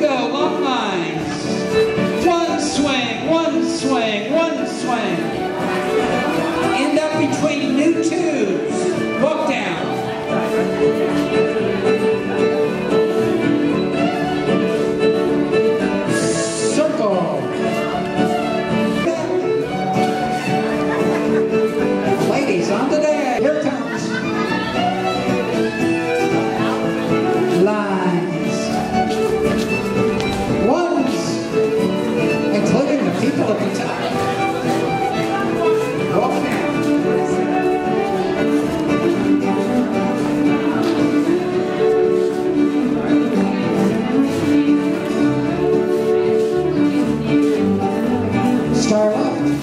go, long lines. One swing, one swing, one swing. End up between new tubes. Walk down. Circle. Ladies on the day. Here it comes. Line. People at the top. Walk down. Star left.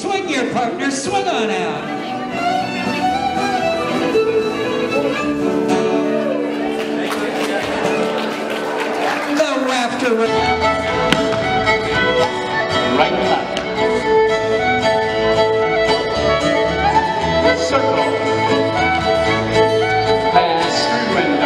Swing on out. The rafter. Right left. Circle. Pass through window.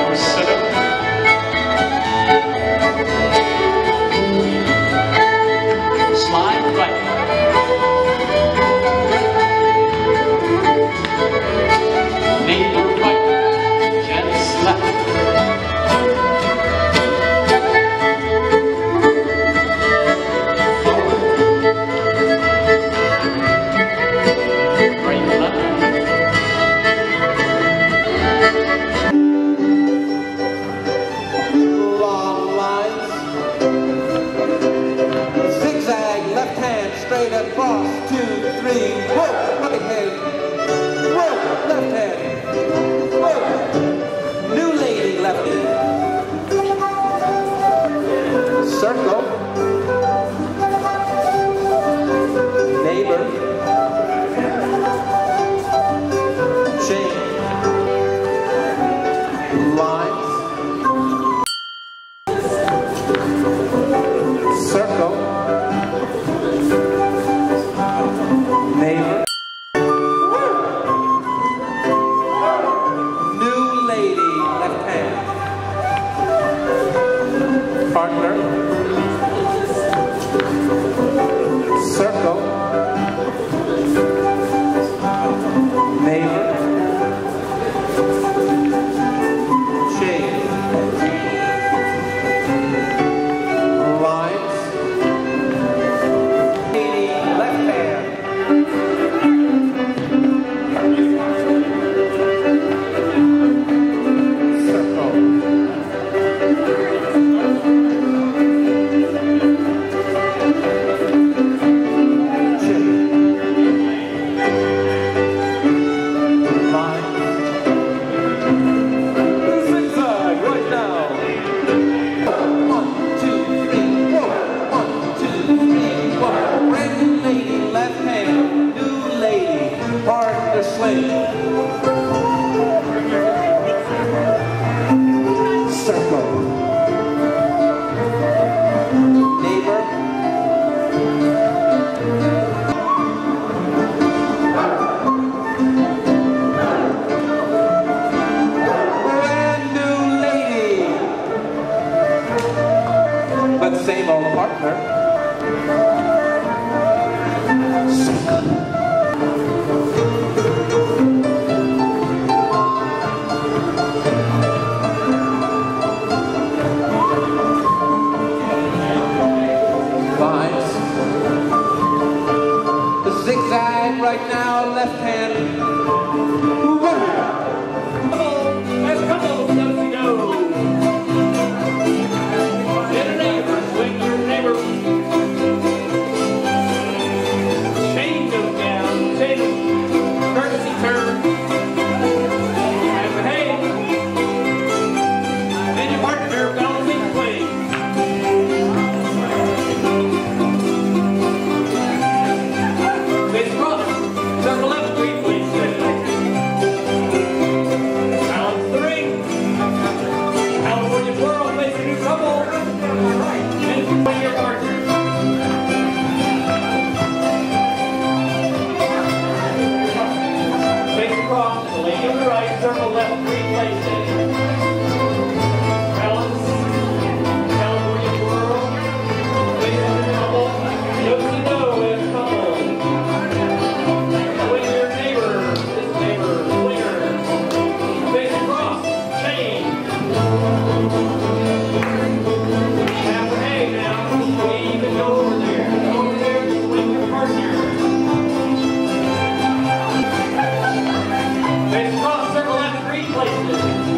hand, rope, left hand, rope, new lady, left knee, circle, neighbor, chain, lines, circle, partner, circle, neighbor, chain, lines, left hand, circle, circle, neighbor, brand new lady, but same old partner, circle. Zigzag right now, left hand. As couples, does go? Hit a neighbor, swing your neighbor. Chain goes down, take courtesy turn. And behave. Then your partner goes in place. Circle left, 3 places. Balance, California whirl, face in the double, do-si-do as a couple. Swing your neighbor, this neighbor, swinger. Face across, chain. Half an A now, we even go over there. Go over there, swing your partner. Face across. Places.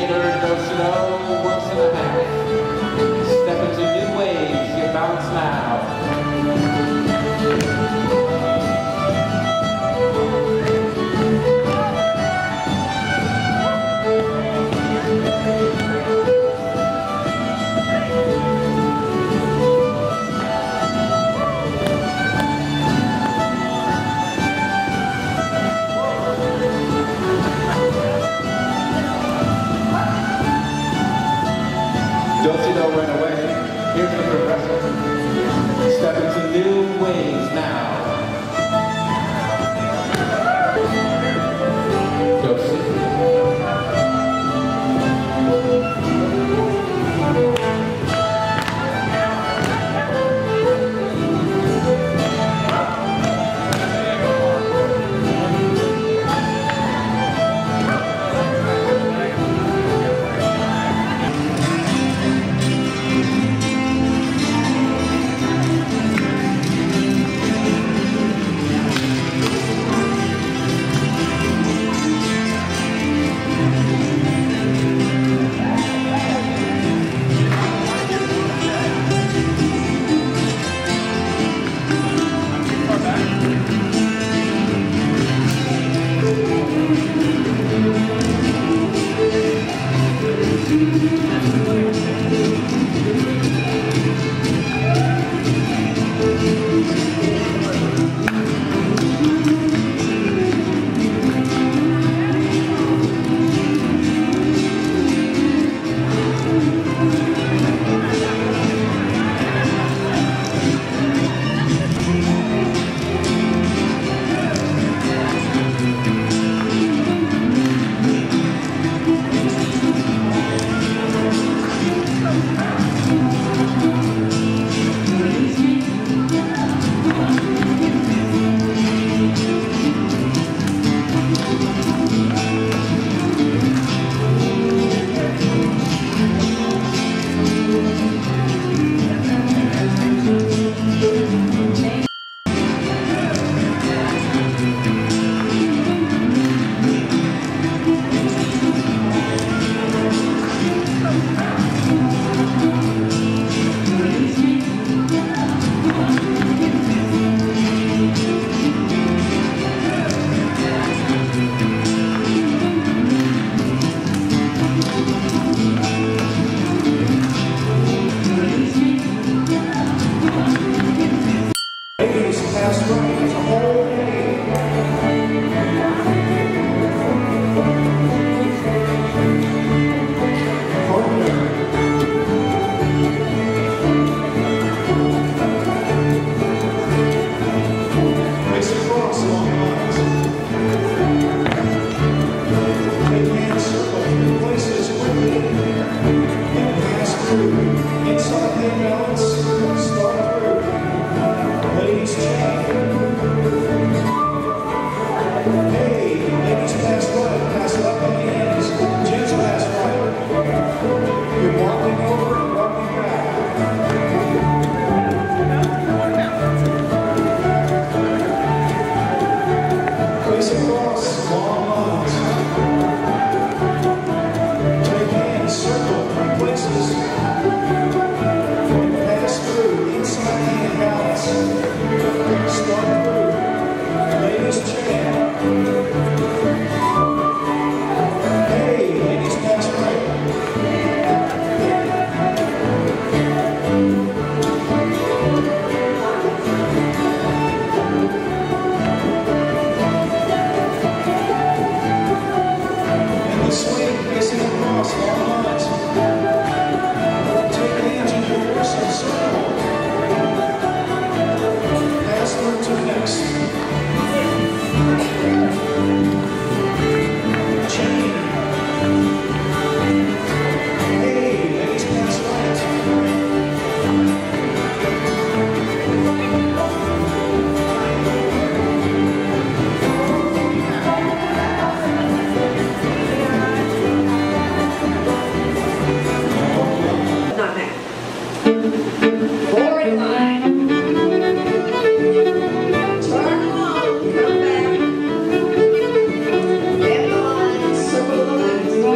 bigger, though slow, works in the back. Step into new waves, you bounce now. Don't you know right away? Here's the progression. Step into new ways now. Go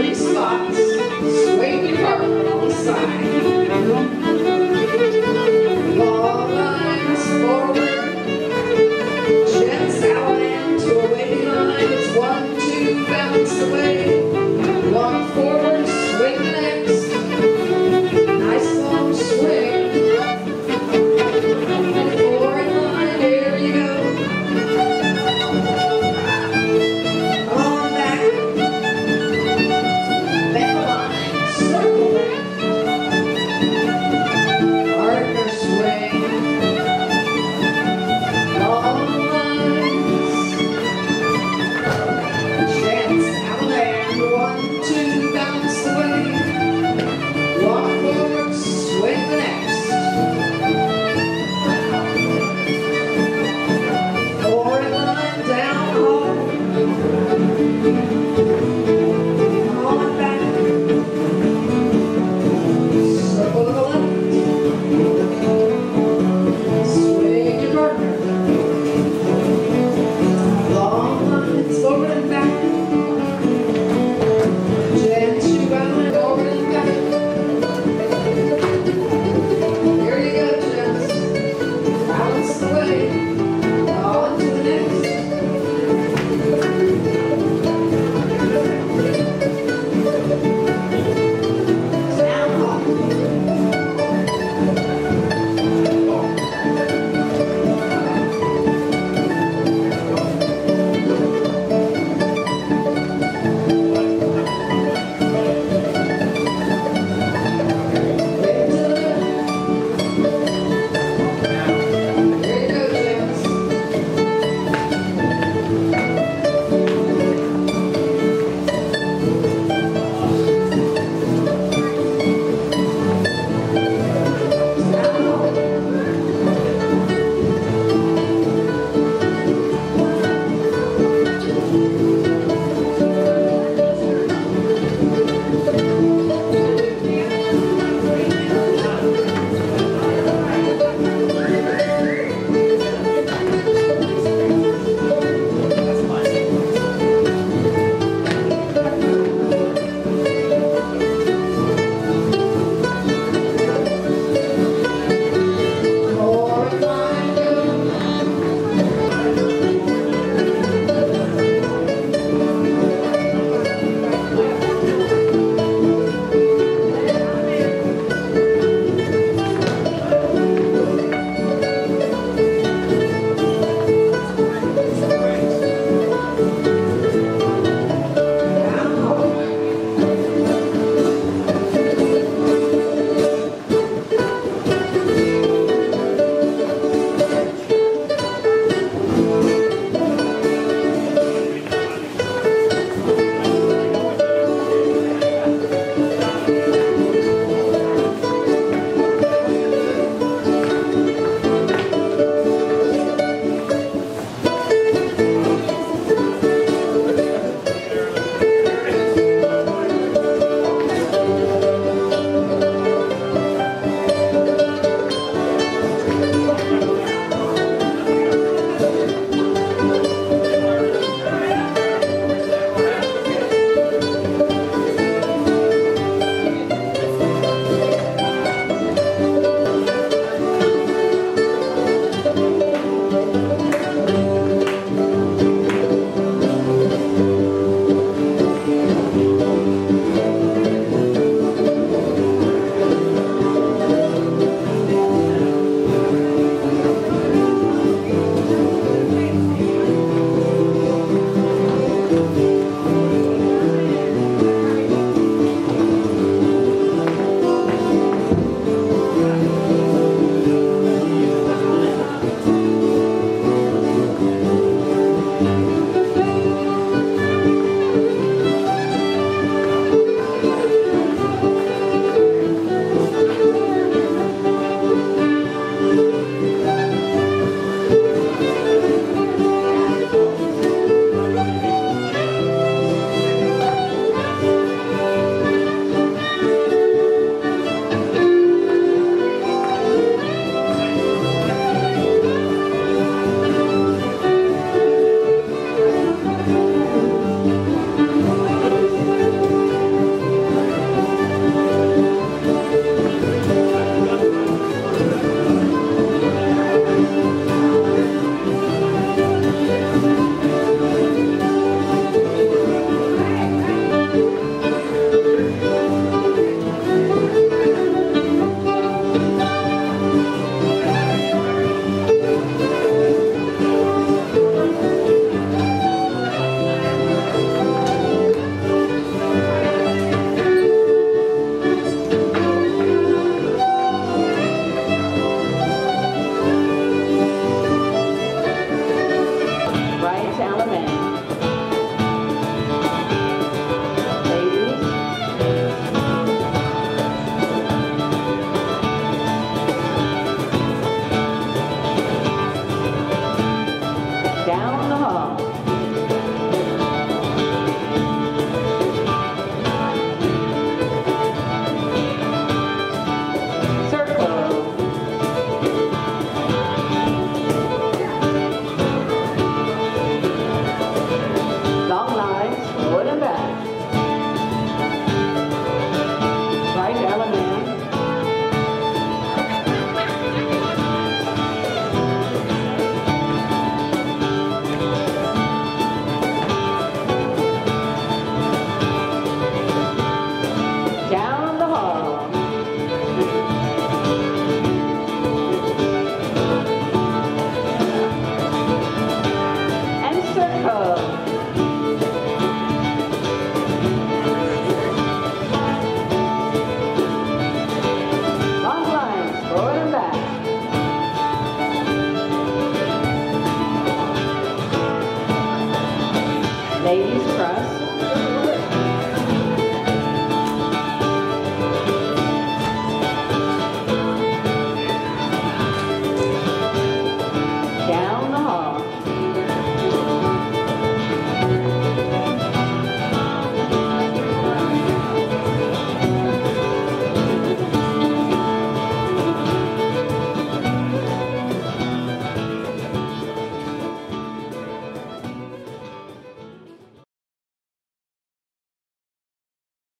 Spots.